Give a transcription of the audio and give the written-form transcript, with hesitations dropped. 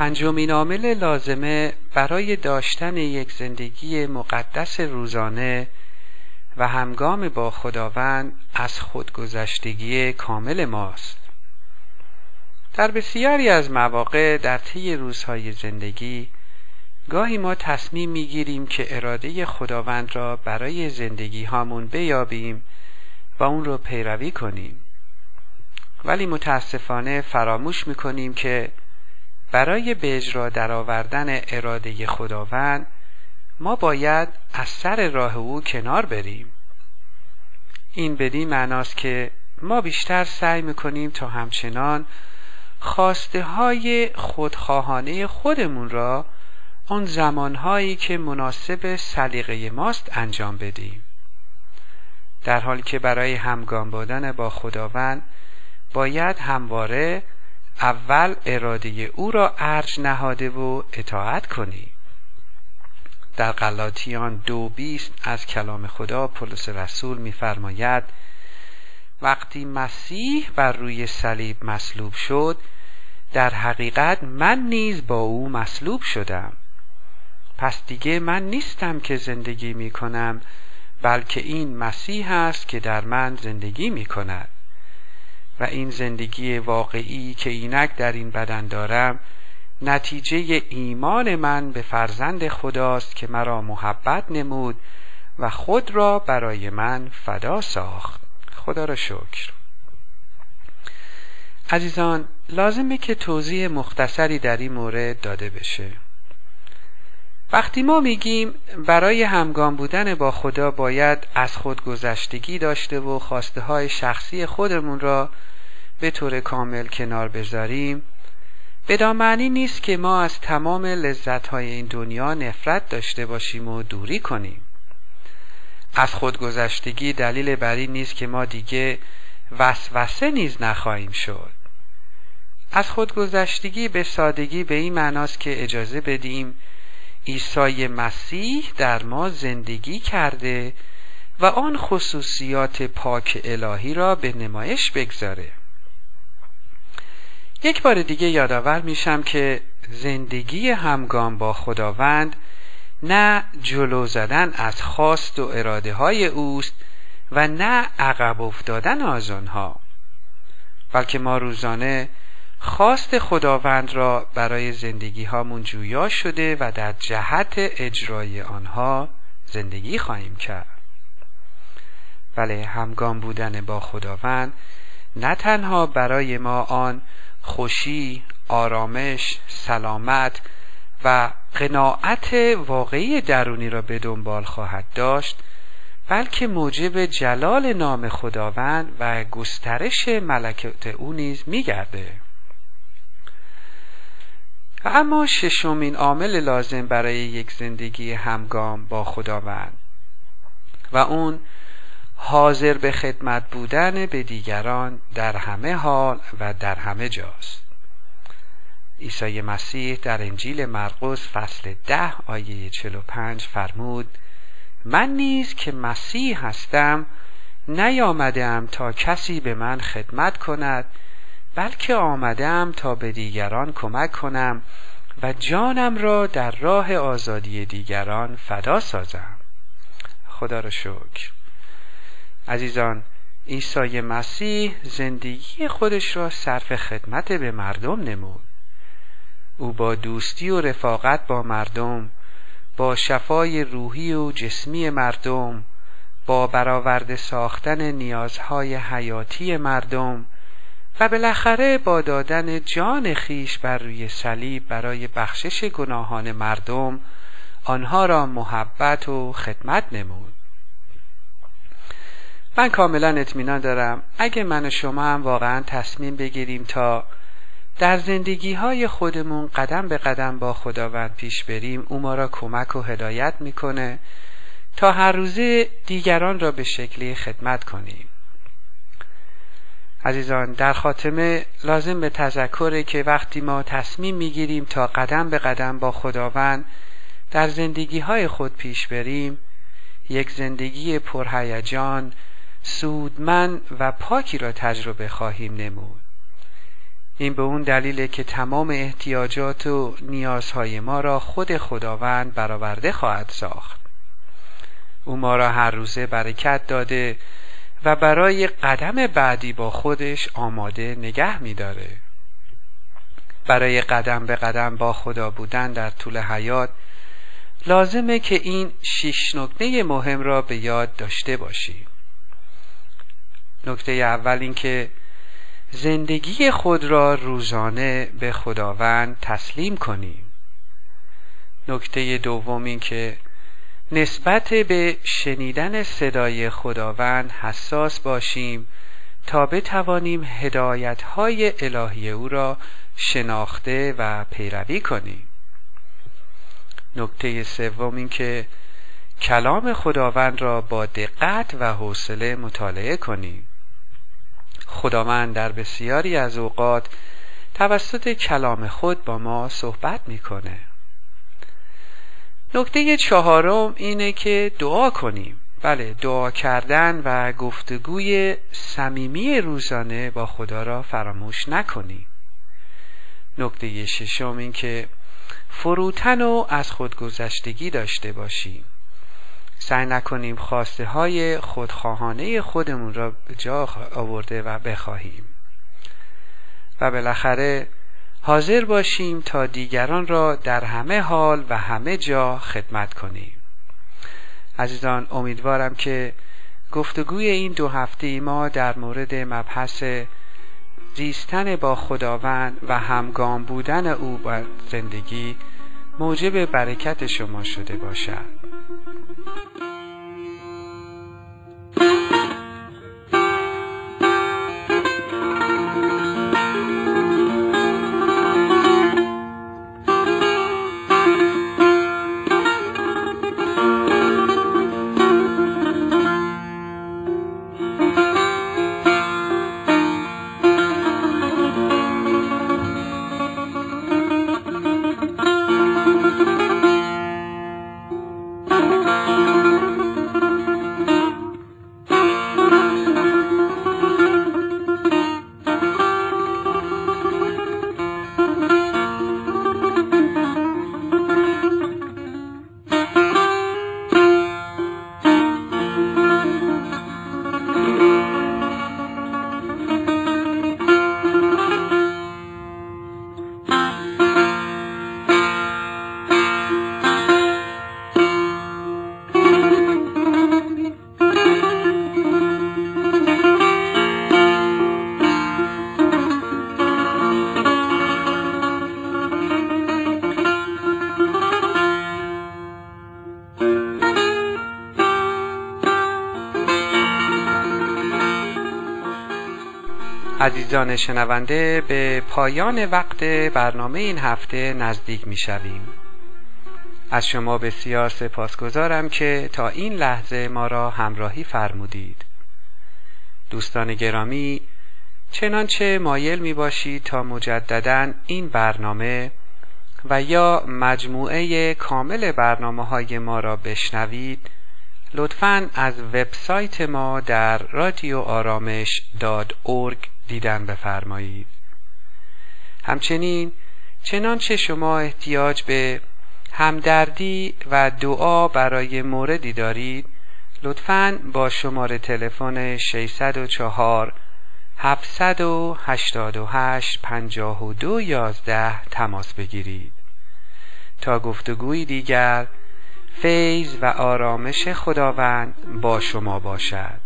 پنجمین عامل لازمه برای داشتن یک زندگی مقدس روزانه و همگام با خداوند از خودگذشتگی کامل ماست. در بسیاری از مواقع در طی روزهای زندگی گاهی ما تصمیم میگیریم که اراده خداوند را برای زندگی هامون بیابیم و اون رو پیروی کنیم، ولی متاسفانه فراموش میکنیم که برای به اجرا درآوردن اراده خداوند ما باید از سر راه او کنار بریم. این بدین معناست که ما بیشتر سعی میکنیم تا همچنان خواسته های خودخواهانه خودمون را اون زمانهایی که مناسب سلیقه ماست انجام بدیم، در حالی که برای همگام بودن با خداوند باید همواره اول اراده او را ارج نهاده و اطاعت کنیم. در گلاتیان 2:20 از کلام خدا پولس رسول می‌فرماید وقتی مسیح بر روی صلیب مصلوب شد، در حقیقت من نیز با او مصلوب شدم. پس دیگه من نیستم که زندگی می کنم، بلکه این مسیح است که در من زندگی می کند و این زندگی واقعی که اینک در این بدن دارم نتیجه ایمان من به فرزند خداست که مرا محبت نمود و خود را برای من فدا ساخت. خدا را شکر. عزیزان، لازمه که توضیح مختصری در این مورد داده بشه. وقتی ما میگیم برای همگام بودن با خدا باید از خودگذشتگی داشته و خواسته های شخصی خودمون را به طور کامل کنار بذاریم، بدان معنی نیست که ما از تمام لذت های این دنیا نفرت داشته باشیم و دوری کنیم. از خودگذشتگی دلیل بر این نیست که ما دیگه وسوسه نیز نخواهیم شد. از خودگذشتگی به سادگی به این معناست که اجازه بدیم عیسی مسیح در ما زندگی کرده و آن خصوصیات پاک الهی را به نمایش بگذاره. یک بار دیگه یادآور میشم که زندگی همگام با خداوند نه جلو زدن از خواست و اراده های اوست و نه عقب افتادن از آنها، بلکه ما روزانه خواست خداوند را برای زندگی هامون جویا شده و در جهت اجرای آنها زندگی خواهیم کرد. بله، همگام بودن با خداوند نه تنها برای ما آن خوشی، آرامش، سلامت و قناعت واقعی درونی را به دنبال خواهد داشت، بلکه موجب جلال نام خداوند و گسترش ملکوت او نیز می‌گردد. و اما ششمین عامل لازم برای یک زندگی همگام با خداوند و اون حاضر به خدمت بودن به دیگران در همه حال و در همه جاست. عیسی مسیح در انجیل مرقس فصل 10 آیه 45 فرمود من نیز که مسیح هستم نیامدم تا کسی به من خدمت کند، بلکه آمدم تا به دیگران کمک کنم و جانم را در راه آزادی دیگران فدا سازم. خدا را شکر. عزیزان، عیسی مسیح زندگی خودش را صرف خدمت به مردم نمود. او با دوستی و رفاقت با مردم، با شفای روحی و جسمی مردم، با برآورده ساختن نیازهای حیاتی مردم و بالاخره با دادن جان خیش بر روی صلیب برای بخشش گناهان مردم، آنها را محبت و خدمت نمود. من کاملا اطمینان دارم اگه من و شما هم واقعا تصمیم بگیریم تا در زندگی‌های خودمون قدم به قدم با خداوند پیش بریم، او ما را کمک و هدایت میکنه تا هر روزه دیگران را به شکلی خدمت کنیم. عزیزان، در خاتمه لازم به تذکره که وقتی ما تصمیم میگیریم تا قدم به قدم با خداوند در زندگی‌های خود پیش بریم، یک زندگی پرهیجان، سودمند و پاکی را تجربه خواهیم نمود. این به اون دلیله که تمام احتیاجات و نیازهای ما را خود خداوند برآورده خواهد ساخت. او ما را هر روزه برکت داده و برای قدم بعدی با خودش آماده نگه می‌داره. برای قدم به قدم با خدا بودن در طول حیات لازمه که این 6 نکته مهم را به یاد داشته باشیم. نکته اول این که زندگی خود را روزانه به خداوند تسلیم کنیم. نکته دوم این که نسبت به شنیدن صدای خداوند حساس باشیم تا بتوانیم هدایت‌های الهی او را شناخته و پیروی کنیم. نکته سوم این که کلام خداوند را با دقت و حوصله مطالعه کنیم. خداوند در بسیاری از اوقات توسط کلام خود با ما صحبت میکنه. نکته چهارم اینه که دعا کنیم. بله، دعا کردن و گفتگوی صمیمی روزانه با خدا را فراموش نکنیم. نکته ششم این که فروتن و از خودگذشتگی داشته باشیم. سعی نکنیم خواسته های خودخواهانه خودمون را به جا آورده و بخواهیم. و بالاخره حاضر باشیم تا دیگران را در همه حال و همه جا خدمت کنیم. عزیزان، امیدوارم که گفتگوی این 2 هفته ما در مورد مبحث زیستن با خداوند و همگام بودن او با زندگی موجب برکت شما شده باشد. عزیزان شنونده، به پایان وقت برنامه این هفته نزدیک می شویم. از شما بسیار سپاسگزارم که تا این لحظه ما را همراهی فرمودید. دوستان گرامی، چنانچه مایل می باشید تا مجدداً این برنامه و یا مجموعه کامل برنامه‌های ما را بشنوید، لطفاً از وبسایت ما در radioaramesh.org دیدن بفرمایید. همچنین چنانچه شما احتیاج به همدردی و دعا برای موردی دارید، لطفاً با شماره تلفن 604-788-5211 تماس بگیرید. تا گفتگوی دیگر، فیض و آرامش خداوند با شما باشد.